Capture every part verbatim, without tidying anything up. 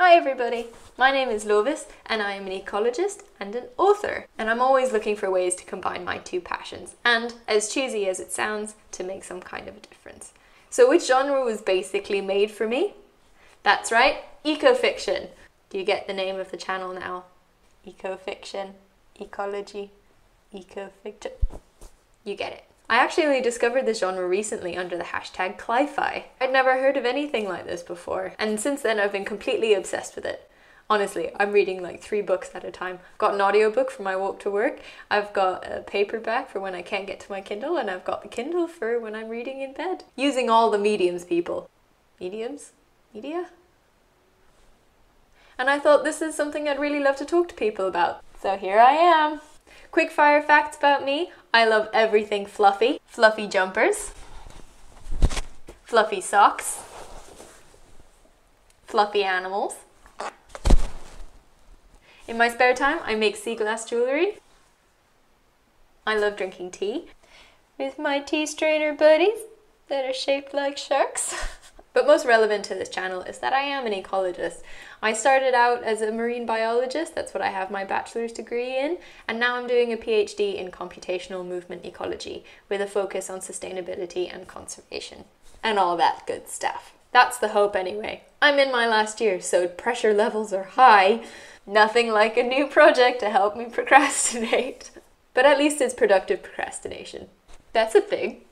Hi everybody, my name is Lovis and I am an ecologist and an author, and I'm always looking for ways to combine my two passions and, as cheesy as it sounds, to make some kind of a difference. So which genre was basically made for me? That's right, ecofiction. Do you get the name of the channel now? Ecofiction, ecology, ecofiction. You get it. I actually only discovered this genre recently under the hashtag cli-fi. I'd never heard of anything like this before, and since then I've been completely obsessed with it. Honestly, I'm reading like three books at a time. I've got an audiobook for my walk to work, I've got a paperback for when I can't get to my Kindle, and I've got the Kindle for when I'm reading in bed. Using all the mediums, people. Mediums? Media? And I thought this is something I'd really love to talk to people about. So here I am. Quick fire facts about me. I love everything fluffy. Fluffy jumpers. Fluffy socks. Fluffy animals. In my spare time, I make sea glass jewellery. I love drinking tea with my tea strainer buddies that are shaped like sharks. But most relevant to this channel is that I am an ecologist. I started out as a marine biologist, that's what I have my bachelor's degree in, and now I'm doing a PhD in computational movement ecology with a focus on sustainability and conservation. And all that good stuff. That's the hope anyway. I'm in my last year, so pressure levels are high. Nothing like a new project to help me procrastinate. But at least it's productive procrastination. That's a thing.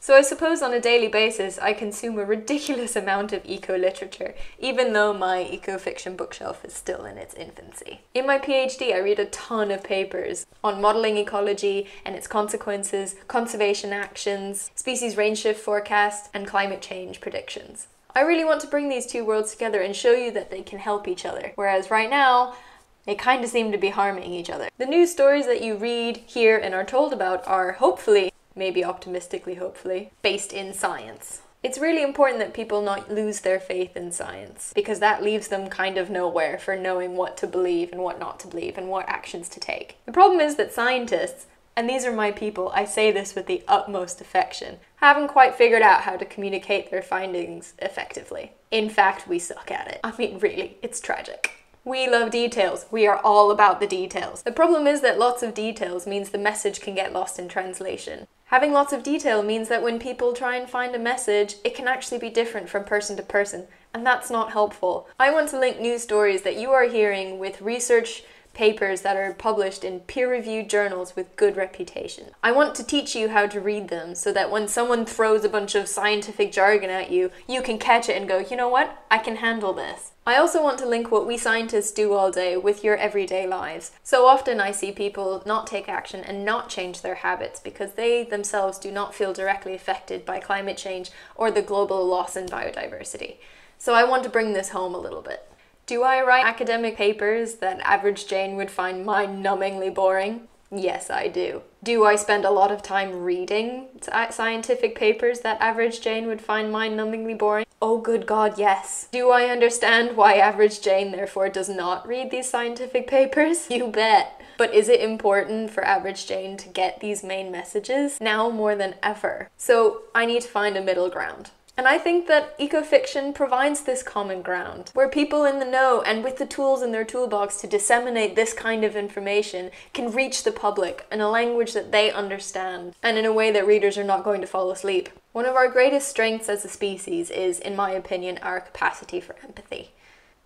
So I suppose on a daily basis I consume a ridiculous amount of eco-literature, even though my eco-fiction bookshelf is still in its infancy. In my PhD I read a ton of papers on modelling ecology and its consequences, conservation actions, species range shift forecasts, and climate change predictions. I really want to bring these two worlds together and show you that they can help each other, whereas right now they kind of seem to be harming each other. The news stories that you read, hear, and are told about are, hopefully, maybe optimistically hopefully, based in science. It's really important that people not lose their faith in science, because that leaves them kind of nowhere for knowing what to believe and what not to believe and what actions to take. The problem is that scientists, and these are my people, I say this with the utmost affection, haven't quite figured out how to communicate their findings effectively. In fact, we suck at it. I mean, really, it's tragic. We love details. We are all about the details. The problem is that lots of details means the message can get lost in translation. Having lots of detail means that when people try and find a message, it can actually be different from person to person, and that's not helpful. I want to link news stories that you are hearing with research papers that are published in peer-reviewed journals with good reputation. I want to teach you how to read them so that when someone throws a bunch of scientific jargon at you, you can catch it and go, you know what, I can handle this. I also want to link what we scientists do all day with your everyday lives. So often I see people not take action and not change their habits because they themselves do not feel directly affected by climate change or the global loss in biodiversity. So I want to bring this home a little bit. Do I write academic papers that average Jane would find mind-numbingly boring? Yes, I do. Do I spend a lot of time reading scientific papers that average Jane would find mind-numbingly boring? Oh good God, yes. Do I understand why average Jane therefore does not read these scientific papers? You bet. But is it important for average Jane to get these main messages? Now more than ever. So I need to find a middle ground. And I think that ecofiction provides this common ground, where people in the know and with the tools in their toolbox to disseminate this kind of information can reach the public in a language that they understand, and in a way that readers are not going to fall asleep. One of our greatest strengths as a species is, in my opinion, our capacity for empathy.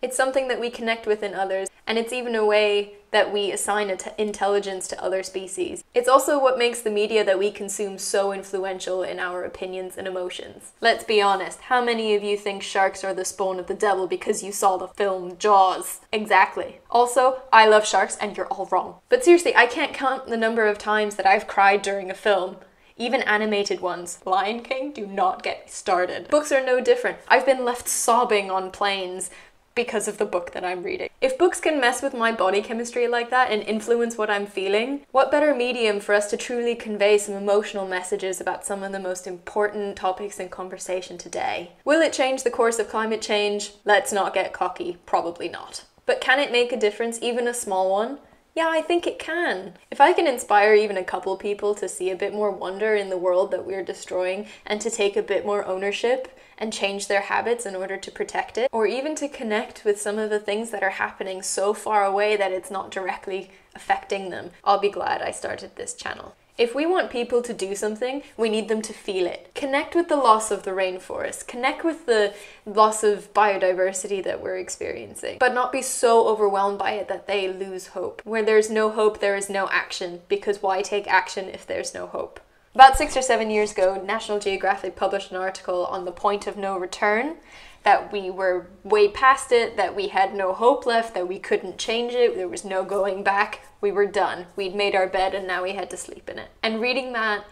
It's something that we connect with in others, and it's even a way that we assign intelligence to other species. It's also what makes the media that we consume so influential in our opinions and emotions. Let's be honest, how many of you think sharks are the spawn of the devil because you saw the film Jaws? Exactly. Also, I love sharks and you're all wrong. But seriously, I can't count the number of times that I've cried during a film. Even animated ones. Lion King, do not get me started. Books are no different. I've been left sobbing on planes because of the book that I'm reading. If books can mess with my body chemistry like that and influence what I'm feeling, what better medium for us to truly convey some emotional messages about some of the most important topics in conversation today? Will it change the course of climate change? Let's not get cocky, probably not. But can it make a difference, even a small one? Yeah, I think it can. If I can inspire even a couple people to see a bit more wonder in the world that we're destroying and to take a bit more ownership and change their habits in order to protect it, or even to connect with some of the things that are happening so far away that it's not directly affecting them, I'll be glad I started this channel. If we want people to do something, we need them to feel it. Connect with the loss of the rainforest, connect with the loss of biodiversity that we're experiencing, but not be so overwhelmed by it that they lose hope. Where there's no hope, there is no action, because why take action if there's no hope? About six or seven years ago, National Geographic published an article on the point of no return, that we were way past it, that we had no hope left, that we couldn't change it, there was no going back. We were done. We'd made our bed and now we had to sleep in it. And reading that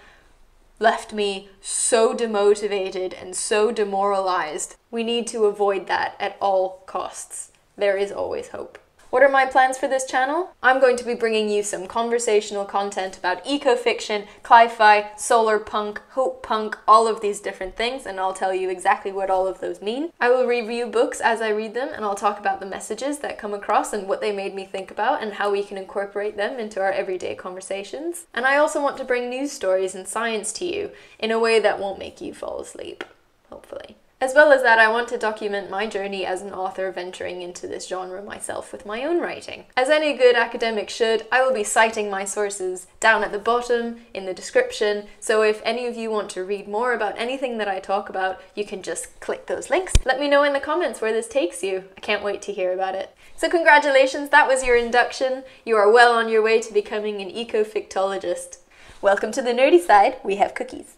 left me so demotivated and so demoralized. We need to avoid that at all costs. There is always hope. What are my plans for this channel? I'm going to be bringing you some conversational content about ecofiction, cli-fi, solar punk, hope punk, all of these different things, and I'll tell you exactly what all of those mean. I will review books as I read them, and I'll talk about the messages that come across and what they made me think about and how we can incorporate them into our everyday conversations. And I also want to bring news stories and science to you in a way that won't make you fall asleep, hopefully. As well as that, I want to document my journey as an author venturing into this genre myself with my own writing. As any good academic should, I will be citing my sources down at the bottom in the description, so if any of you want to read more about anything that I talk about, you can just click those links. Let me know in the comments where this takes you. I can't wait to hear about it. So congratulations, that was your induction. You are well on your way to becoming an ecofictologist. Welcome to the nerdy side, we have cookies.